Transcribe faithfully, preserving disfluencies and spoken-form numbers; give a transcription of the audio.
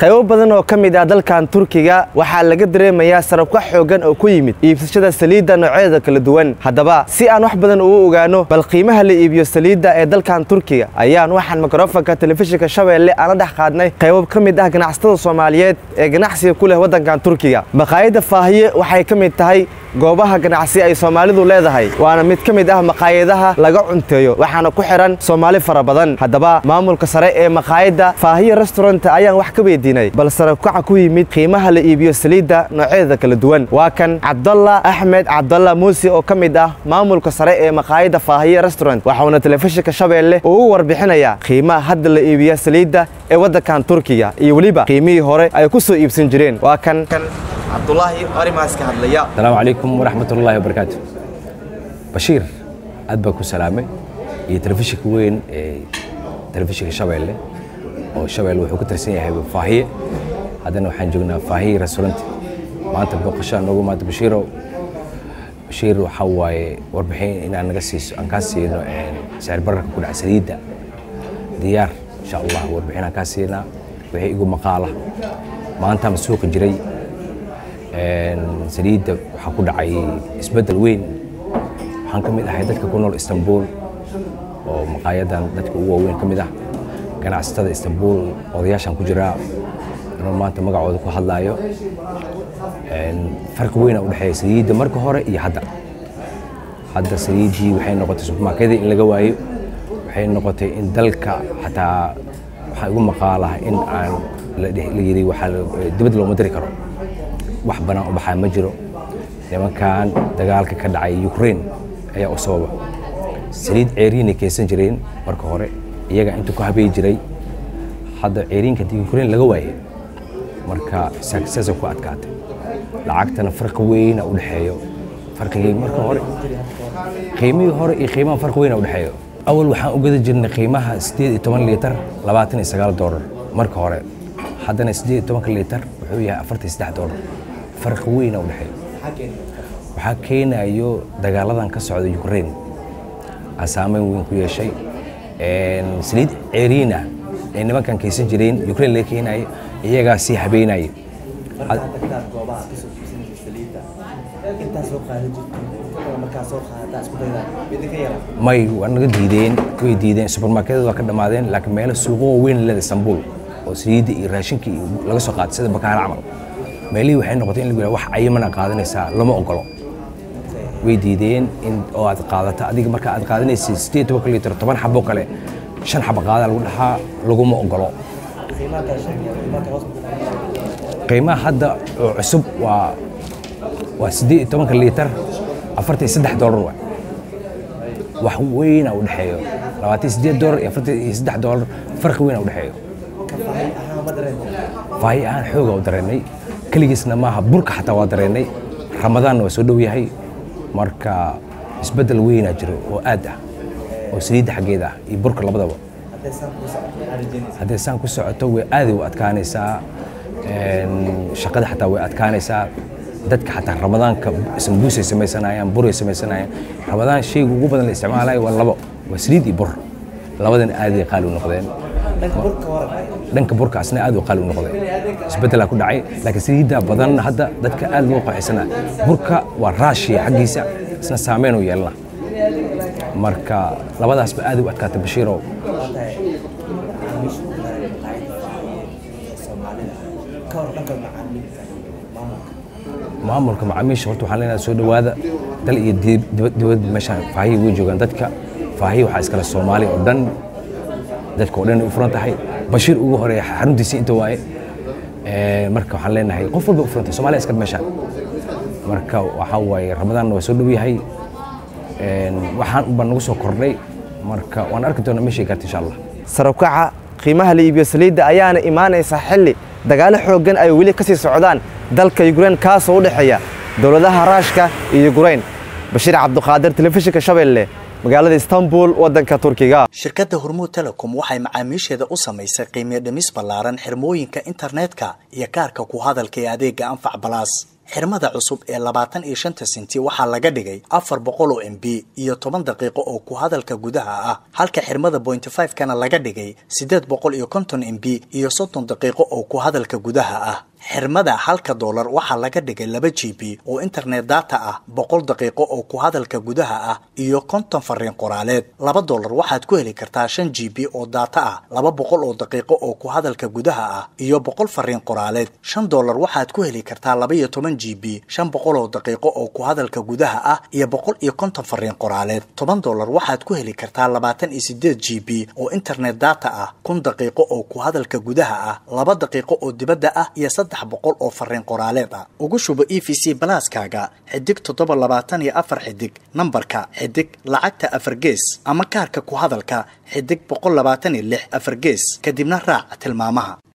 qaybo badan oo kamid ah dalkan Turkiga waxa laga dareemayaa saraf ka xoogan oo ku yimid iibsashada saliidda noocyada kala duwan. Haddaba si aan wax badan ugu ogaano bal qiimaha la iibiyo saliidda ee dalkan Turkiga ayaan waxaan makarafanka telefishinka Shabelle ana dhex qaadnay qaybo kamid ah ganacsatada Soomaaliyeed ee ganacsiga ku leh wadankan Turkiga. Maqaayada faahiye waxay kamid tahay goobaha ganacsi ay Soomaalidu leedahay, waana mid kamid ah maqaayadaha laga cunteeyo waxaana ku xiran Soomaali fara badan. Haddaba maamulka sare ee maqaayada faahiye restaurant ayaan wax ka weydiinay bal saraf kaca ku yimid qiimaha la iibiyo saliidda noocyada kala duwan. Waa kan Cabdalla Axmed Cabdalla Muusi oo kamid ah maamulka sare ee maqaayada faahiye restaurant, waxaana telefishinka Shabelle uu warbixinaya qiimaha hadda la iibiyo saliidda ee wadankan Turkiga iyo waliba qiimihii hore ay ku soo iibsan jireen. Waa kan عبد الله أريماسك هدليا. السلام عليكم ورحمة الله وبركاته. بشير أدبك وسلامة يترفيشك وين ترفيشك الشباب أو الشباب اللي حكوا ترسيني هاي فاهية هذا نوع حنجونا فاهية رسولنت ما أنت بقشان نقول ما أنت بشيره بشيره حواي وربحين إن أنا قسيس أنكاسي إنه سعر بركة كل عسريدة ديار إن شاء الله وربحين أنكاسينا وهي يقول مقالة ما أنت مسوق الجري saliidda waxa ku dhacay isbedel weyn. Waxaan kamid ahay dadka ku nool Istanbul oo maqaayadan dadka ugu waaweyn kamid ah ganacsatada Istanbul odayaashan ku jira inuu maanta magacooda ku hadlaayo farqi weyn u dhexeeya saliidda marka hore iyo hadda. Hadda saliiddii waxay noqotay supermarketyada in laga waayo, waxay noqotay in dalka xataa waxaa ugu maqaalaha in aan la yiri waxaa dibadda looma dari karo. wax banaan u baxay ma jiro nimankan dagaalka ka dhacay Ukraine ayaa u sababa saliid ceeriin keensan jireen marka hore iyaga inta ku habeey jiray hadda ceeriinka Ukraine laga waayay marka success ku adkaatay lacagtana farqi weyn u dhaxeeyo farqiga marka hore qiimaha hore iyo qiimaha farqi weyn u dhaxeeyo. Awal waxaan u gada jirnay qiimaha sideed iyo toban litir laba iyo toban doolar marka hore haddana sideed iyo toban litir wuxuu yahay afar iyo saddex doolar. فرق وين أو نحيل؟ وحكينا أيو دجالة عن كسر على يوكرين أسامي وين كل شيء سليد إيرينا إنما كان كيسين جرين يوكرين لكن أي يجا سيح بين أي ما يو أنا جديدين كوي جديدين سوبر ماركت وكذا ما دين لكن ماله سوقه وين لدى اسطنبول وسليد إيراشين كي لقى سقاط سد بكار عمل meeli waxay noqotay in lagu yiraahdo wax ayman aan qaadanaysa lama ogolo way diideen in oo aad qaadato adiga marka aad qaadanaysid sideed iyo toban litir toban xabbo kale shan xabbo qaada lagu dhaxaa lagu ma ogolo qiimaha hadda oo cusub waa waa sideed iyo toban litir afar iyo saddex doolar wax weyn oo dhaxeeyo labaatan iyo siddeed doolar iyo afar iyo saddex doolar farq weyn oo dhaxeeyo faa'iido aan xoog oo dareemay kaligiisna maaha burka xataa waa dareenay Ramadaan waa soo dhow yahay marka isbedel weyn ah jiro oo aad ah oo saliidda xageeda ah iyo burka labadaba haddii saan ku socoto way aadi u adkaanaysaa shaqada xataa way adkaanaysaa dadka xataa Ramadaanka sambuusay samaysanayaan buray samaysanayaan Ramadaan shayga ugu badan la isticmaalayo waa labo waa saliid iyo bur labadan aad ay qaali u noqdeen dhanka burkaasna aad u qaali u noqday isbedel ku dhacay laakiin saliidda badan hadda dadka aad loo qaxisana burka waa raashiya xaqiisa isna saameyn u yeelna marka labadaasba aad u adkaata Bashiiro maamulka macaamiisha horta waxaan leenahay soo dhawaada dal iyo dibad meesha faahiye way joogan dadka faahiye waxa iskala Soomaali oo dhan dadka oo dhan u furan tahay Bashiir ugu horeeyay xaruntiisa inta waaye ee marka waxaan leenahay qof walba u furantay Soomaaliya iska meesha marka waxa way Ramadaan waa soo dhow yahay ee waxaan u banagu soo kordhay marka waan arki doonaa meeshii gaartay insha Allah. Sarakaca qiimaha la iibiyo saliidda ayaana iimaanaysa xilli dagaal xoogan ay wali ka sii socdaan dalka Ukraine kaas oo u dhaxeeya dawladaha Ruushka iyo Ukraine. Bashiir Cabdiqaadir telefishinka Shabelle magaalada Istanbul wadanka Turkiga. Shirkadda Hormuud Telecom waxay macaamiisheeda u samaysay qiimo dhimis ballaaran xirmooyinka internetka iyo kaarka ku hadalka ee adeega Anfac Plus. xirmada cusub ee labaatan iyo shan senti waxa laga dhigay afar boqol oo M B iyo toban daqiiqo oo ku hadalka gudaha ah halka xirmada point five kana laga dhigay saddex boqol iyo konton M B iyo soddon daqiiqo oo ku hadalka gudaha ah xirmada halka dollar waxa laga dhigay laba G B oo internet data ah boqol daqiiqo oo ku hadalka gudaha ah iyo konton fariin qoraaleed laba dollar waxaad ku heli kartaa shan G B oo data ah laba boqol oo daqiiqo oo ku hadalka gudaha ah iyo boqol fariin qoraaleed shan dollar waxaad ku heli kartaa laba iyo toban G B shan boqol oo daqiiqo oo ku hadalka gudaha ah iyo boqol iyo konton fariin qoraaleed toban dollar waxaad ku heli kartaa labaatan iyo siddeed G B oo internet data ah kun daqiiqo oo ku hadalka gudaha ah laba daqiiqo oo dibadda ah iyo saddex boqol oo fariin qoraaleed ah ugu shubo E V C Plus-kaaga xidig todoba boqol labaatan iyo afar xidig nambarka xidig lacagta afar gees ama kaarka ku hadalka xidig boqol labaatan iyo lix afar gees kadibna raac tilmaamaha.